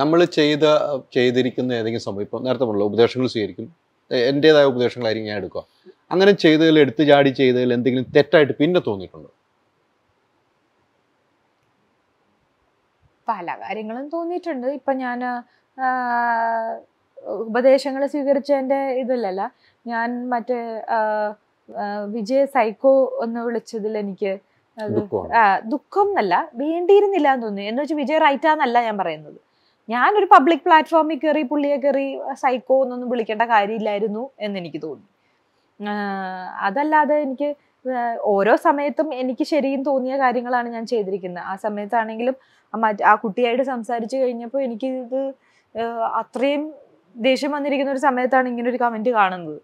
നമ്മൾ ചെയ്തിരിക്കുന്ന ഏതെങ്കിലും സംഭവം ഇപ്പോൾ നേരത്തെ പറഞ്ഞല്ലോ ഉപദേശങ്ങൾ സ്വീകരിക്കും, എൻ്റേതായ ഉപദേശങ്ങളായിരിക്കും ഞാൻ എടുക്കുക. അങ്ങനെ ചെയ്തതിൽ എടുത്തു ചാടി ചെയ്തതിൽ എന്തെങ്കിലും തെറ്റായിട്ട് പിന്നെ തോന്നിയിട്ടുണ്ടോ? പല കാര്യങ്ങളും തോന്നിയിട്ടുണ്ട്. ഇപ്പം ഞാൻ ഉപദേശങ്ങൾ സ്വീകരിച്ചതിൻ്റെ ഇതിലല്ല, ഞാൻ മറ്റേ വിജയ സൈക്കോ ഒന്ന് വിളിച്ചതിൽ എനിക്ക് ദുഃഖം എന്നല്ല വേണ്ടിയിരുന്നില്ല എന്ന് തോന്നി. എന്ന് വെച്ചാൽ വിജയ് റൈറ്റാന്നല്ല ഞാൻ പറയുന്നത്, ഞാനൊരു പബ്ലിക് പ്ലാറ്റ്ഫോമിൽ കയറി പുള്ളിയെ കയറി സൈക്കോ എന്നൊന്നും വിളിക്കേണ്ട കാര്യമില്ലായിരുന്നു എന്നെനിക്ക് തോന്നി. അതല്ലാതെ എനിക്ക് ഓരോ സമയത്തും എനിക്ക് ശരിയും തോന്നിയ കാര്യങ്ങളാണ് ഞാൻ ചെയ്തിരിക്കുന്നത്. ആ സമയത്താണെങ്കിലും ആ കുട്ടിയായിട്ട് സംസാരിച്ചു കഴിഞ്ഞപ്പോൾ എനിക്ക് ഇത് അത്രയും ദേഷ്യം വന്നിരിക്കുന്ന ഒരു സമയത്താണ് ഇങ്ങനൊരു കമൻറ്റ് കാണുന്നത്.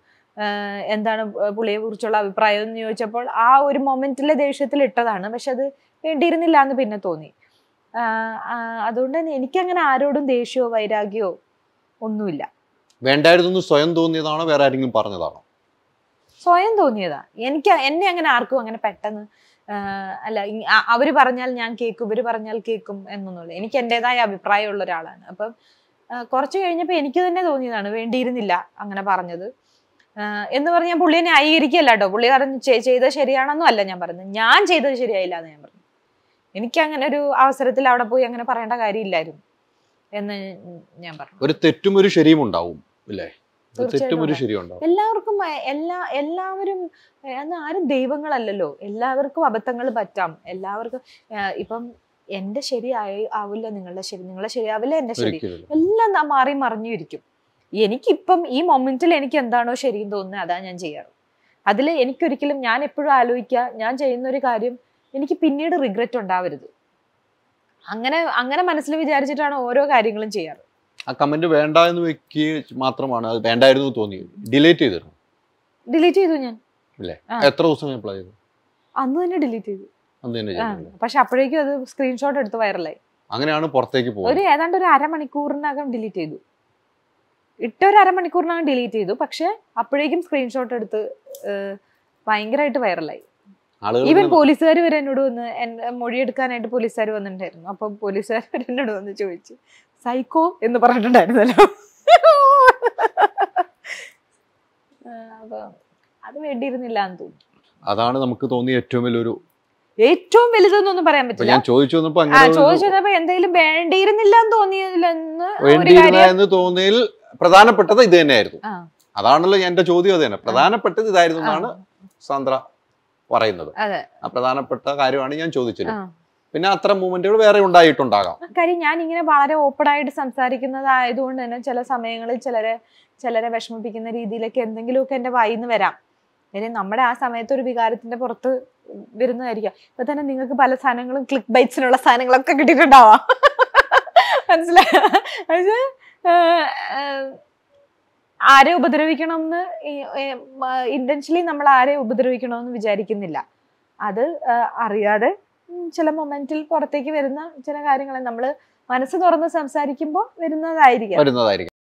എന്താണ് പുള്ളിയെ കുറിച്ചുള്ള അഭിപ്രായം എന്ന് ചോദിച്ചപ്പോൾ ആ ഒരു മൊമെന്റിലെ ദേഷ്യത്തിൽ ഇട്ടതാണ്, പക്ഷെ അത് വേണ്ടിയിരുന്നില്ല എന്ന് പിന്നെ തോന്നി. അതുകൊണ്ട് തന്നെ എനിക്കങ്ങനെ ആരോടും ദേഷ്യമോ വൈരാഗ്യമോ ഒന്നുമില്ല. വേണ്ടായിരുന്നു സ്വയം തോന്നിയതാണോ വേറെ ആരെങ്കിലും പറഞ്ഞതാണോ? സ്വയം തോന്നിയതാ. എനിക്ക് എന്നെ അങ്ങനെ ആർക്കും അങ്ങനെ പെട്ടെന്ന് അല്ല അവര് പറഞ്ഞാൽ ഞാൻ കേൾക്കും ഇവര് പറഞ്ഞാൽ കേൾക്കും എന്നൊന്നുമില്ല. എനിക്ക് എൻ്റെതായ അഭിപ്രായമുള്ള ഒരാളാണ്. അപ്പം കുറച്ച് കഴിഞ്ഞപ്പോൾ എനിക്ക് തന്നെ തോന്നിയതാണ് വേണ്ടിയിരുന്നില്ല അങ്ങനെ പറഞ്ഞത് എന്ന് പറഞ്ഞാൽ പുള്ളിയെ ന്യായീകരിക്കുകയല്ല കേട്ടോ. പുള്ളി പറഞ്ഞു ചെയ്തത് ശരിയാണെന്നും അല്ല ഞാൻ പറഞ്ഞത്, ഞാൻ ചെയ്തത് ശരിയായില്ല എന്ന് ഞാൻ പറഞ്ഞു. എനിക്ക് അങ്ങനെ ഒരു അവസരത്തിൽ അവിടെ പോയി അങ്ങനെ പറയേണ്ട കാര്യമില്ലായിരുന്നു എന്ന് ഞാൻ പറഞ്ഞു. ഒരു തെറ്റും ഒരു ശരിയും ഉണ്ടാവും, എല്ലാവർക്കും എല്ലാവരും ആരും ദൈവങ്ങളല്ലല്ലോ. എല്ലാവർക്കും അബദ്ധങ്ങൾ പറ്റാം. എല്ലാവർക്കും ഇപ്പം എന്റെ ശരിയായി ആവില്ല നിങ്ങളുടെ ശരി, നിങ്ങളെ ശരിയാവില്ല എന്റെ ശരി, എല്ലാം മാറി മറിഞ്ഞു ഇരിക്കും. എനിക്കിപ്പം ഈ മൊമെന്റിൽ എനിക്ക് എന്താണോ ശരിയെന്ന് തോന്നുന്നത് അതാ ഞാൻ ചെയ്യാറ്. അതിൽ എനിക്കൊരിക്കലും ഞാൻ എപ്പോഴും ആലോചിക്കുക ഞാൻ ചെയ്യുന്നൊരു കാര്യം എനിക്ക് പിന്നീട് റിഗ്രറ്റ് ഉണ്ടാവരുത്, അങ്ങനെ അങ്ങനെ മനസ്സിൽ വിചാരിച്ചിട്ടാണ് ഓരോ കാര്യങ്ങളും ചെയ്യാറ്. ആ കമന്റ് വേണ്ട എന്ന് വെക്കുക മാത്രമാണ്, അത് വേണ്ടായിരുന്നു തോന്നി ഡിലീറ്റ് ചെയ്തിരുന്നു. ഡിലീറ്റ് ചെയ്തു ഞാൻ. എത്ര ദിവസം അപ്ലൈ ചെയ്തു? അന്ന് തന്നെ ഡിലീറ്റ് ചെയ്തു. പക്ഷെ അപ്പോഴേക്കും അത് സ്ക്രീൻഷോട്ട് എടുത്ത് വൈറലായി. അങ്ങനെയാണ് പുറത്തേക്ക് പോകുന്നത്. ഒരു ഏതാണ്ട് ഒരു അരമണിക്കൂറിനകം ഡിലീറ്റ് ചെയ്തു, ഇട്ടൊരു അരമണിക്കൂറിനകം ഡിലീറ്റ് ചെയ്തു. പക്ഷെ അപ്പോഴേക്കും സ്ക്രീൻഷോട്ട് എടുത്ത് ഭയങ്കരമായിട്ട് വൈറലായി. ഈവൻ പോലീസുകാർ വരെ എന്നോട് വന്ന് മൊഴിയെടുക്കാനായിട്ട് പോലീസുകാർ വന്നിട്ടുണ്ടായിരുന്നു. അപ്പൊ പോലീസുകാർ വരെ എന്നോട് വന്ന് ചോദിച്ചു സൈക്കോ എന്ന് പറഞ്ഞിട്ടുണ്ടായിരുന്നല്ലോ. അപ്പൊ അത് വേണ്ടിയിരുന്നില്ല എന്ന് തോന്നി. അതാണ് നമുക്ക് തോന്നിയ ഏറ്റവും വലിയൊരു ഏറ്റവും വലുതെന്നൊന്നും പറയാൻ പറ്റില്ല. ഞാൻ ചോദിച്ചു ചോദിച്ചപ്പോ എന്തെങ്കിലും വേണ്ടിയിരുന്നില്ല എന്ന് തോന്നിയില്ലെന്ന് തോന്നിയിൽ പ്രധാനപ്പെട്ടത് ഇത് തന്നെയായിരുന്നു. അതാണല്ലോ എന്റെ ചോദ്യം, അത് തന്നെ പ്രധാനപ്പെട്ടത് ഇതായിരുന്നു എന്നാണ് സാന്ദ്ര പറയുന്നത്. ആ പ്രധാനപ്പെട്ട കാര്യമാണ് ഞാൻ ചോദിച്ചത്. പിന്നെ അത്ര മൂവ്മെന്റുകൾ വേറെ ഉണ്ടായിട്ടുണ്ടാകാം. കാര്യം ഞാൻ ഇങ്ങനെ വളരെ ഓപ്പൺ ആയിട്ട് സംസാരിക്കുന്നതായതുകൊണ്ട് തന്നെ ചില സമയങ്ങളിൽ ചിലരെ വിഷമിപ്പിക്കുന്ന രീതിയിലൊക്കെ എന്തെങ്കിലുമൊക്കെ എന്റെ വായിന്ന് വരാം. ഇനി നമ്മുടെ ആ സമയത്ത് ഒരു വികാരത്തിന്റെ പുറത്ത് വരുന്നതായിരിക്കാം. ഇപ്പൊ തന്നെ നിങ്ങൾക്ക് പല സാധനങ്ങളും ക്ലിക്ക് ബൈറ്റ്സിനുള്ള സാധനങ്ങളൊക്കെ കിട്ടിയിട്ടുണ്ടാവാം, മനസ്സിലായോ? ആരെ ഉപദ്രവിക്കണമെന്ന് ഇന്റൻഷ്യലി നമ്മൾ ആരെ ഉപദ്രവിക്കണമെന്ന് വിചാരിക്കുന്നില്ല. അത് അറിയാതെ ചില മൊമെന്റിൽ പുറത്തേക്ക് വരുന്ന ചില കാര്യങ്ങൾ നമ്മൾ മനസ്സ് തുറന്ന് സംസാരിക്കുമ്പോൾ വരുന്നതായിരിക്കും.